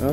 Ja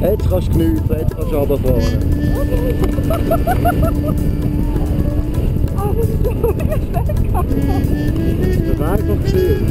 Jetzt kannst du knüpfen, jetzt kannst du runterfahren. Das war einfach gesehen.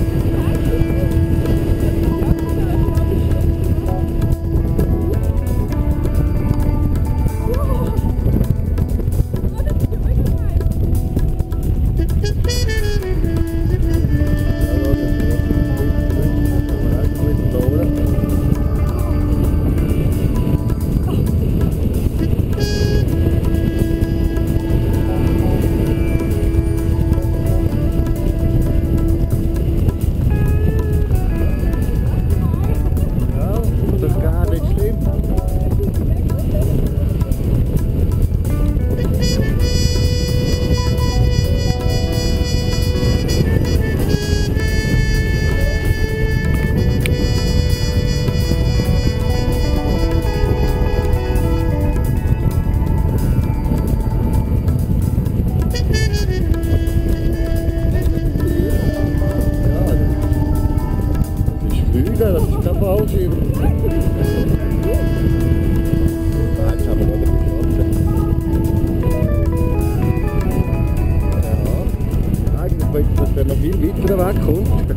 Dass der noch viel weiter wegkommt.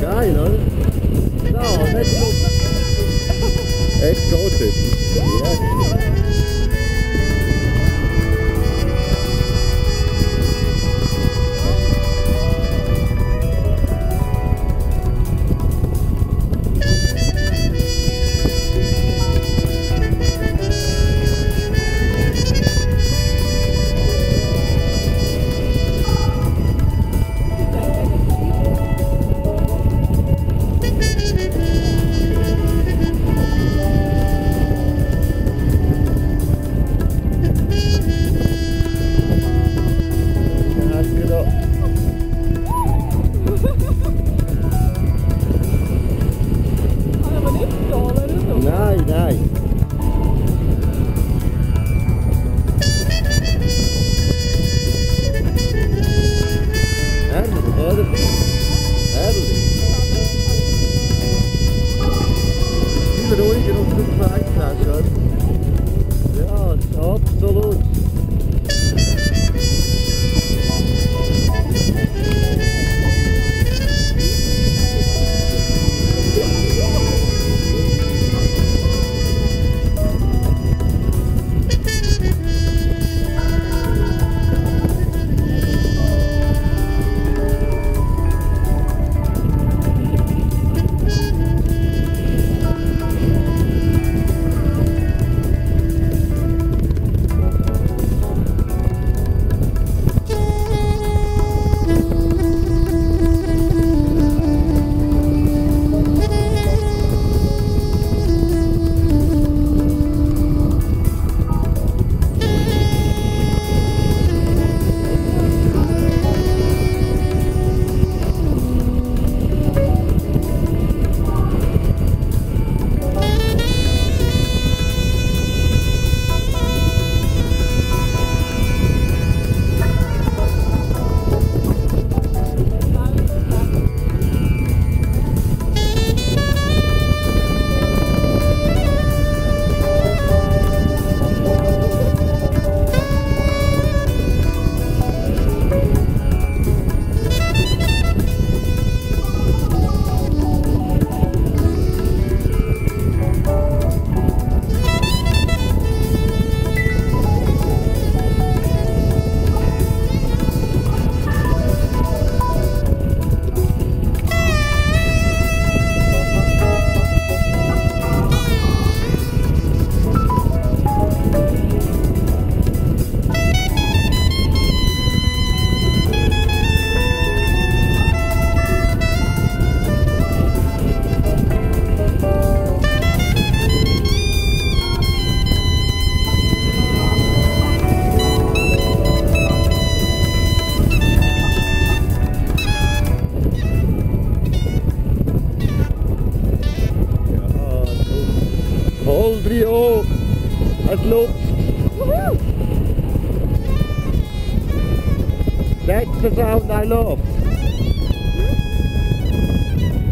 Ja. Geil, oder? So, jetzt geht's. Jetzt geht's jetzt. Ja. Nope. Woohoo! That's the sound I love.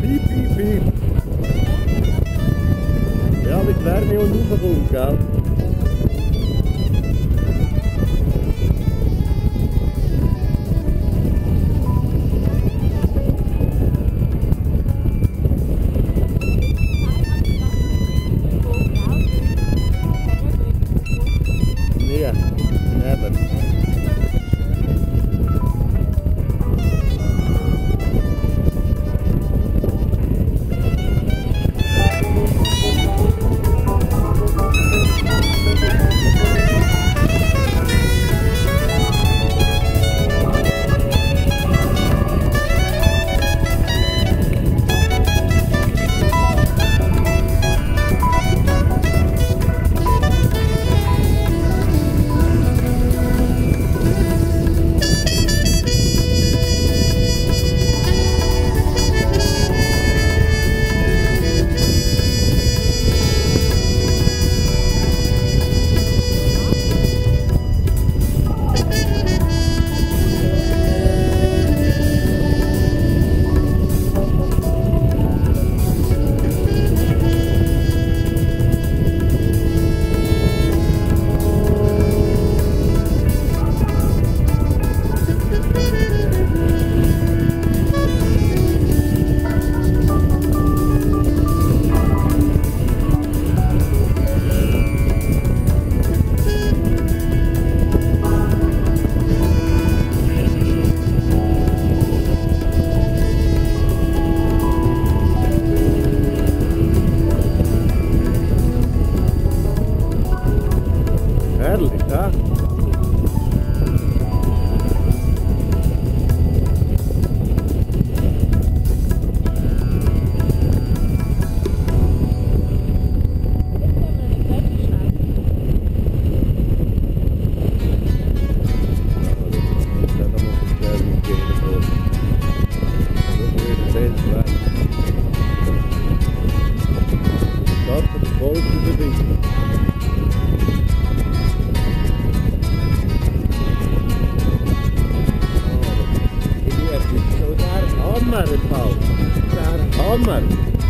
Piep, piep, piep. Ja, mit Wärme und Aufgrund, gell?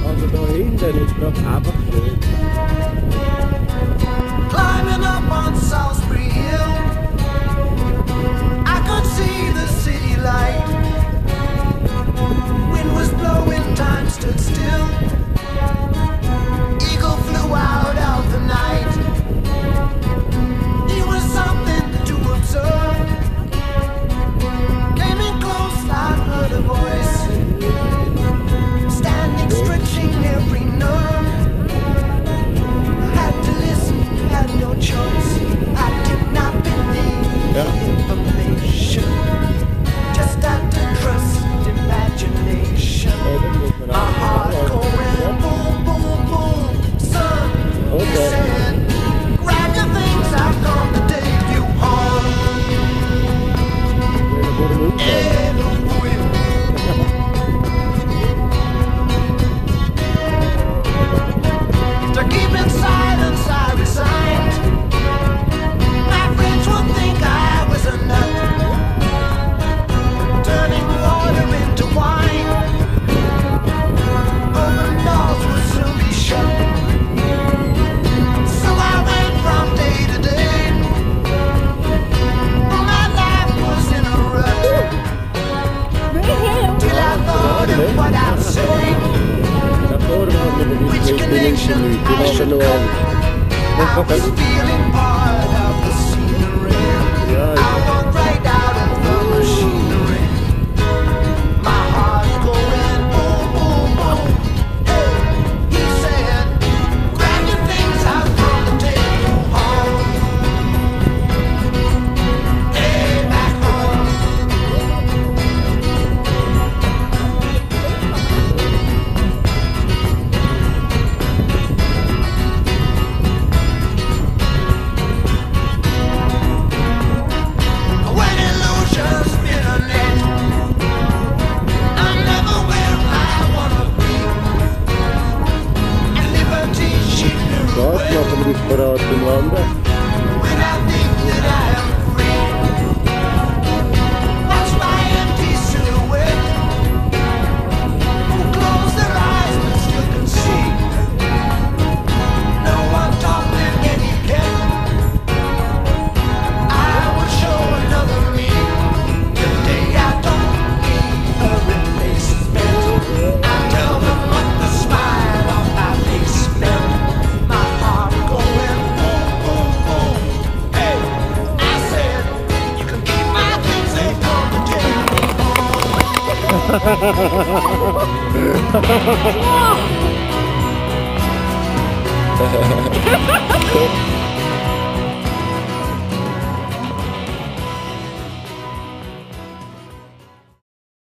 Also da hinten ist doch einfach schön. Climbing up on Solsbury Hill, I could see the city light. Wind was blowing, time stood still. Eagle flew out of the night. It was something to observe. Came in close, I heard a voice. Stretching every nerve. Had to listen, had no choice. I did not believe the information. Just had to trust imagination. My heart going boom, boom, boom. Son, he said, grab your things, I'm gonna take you home.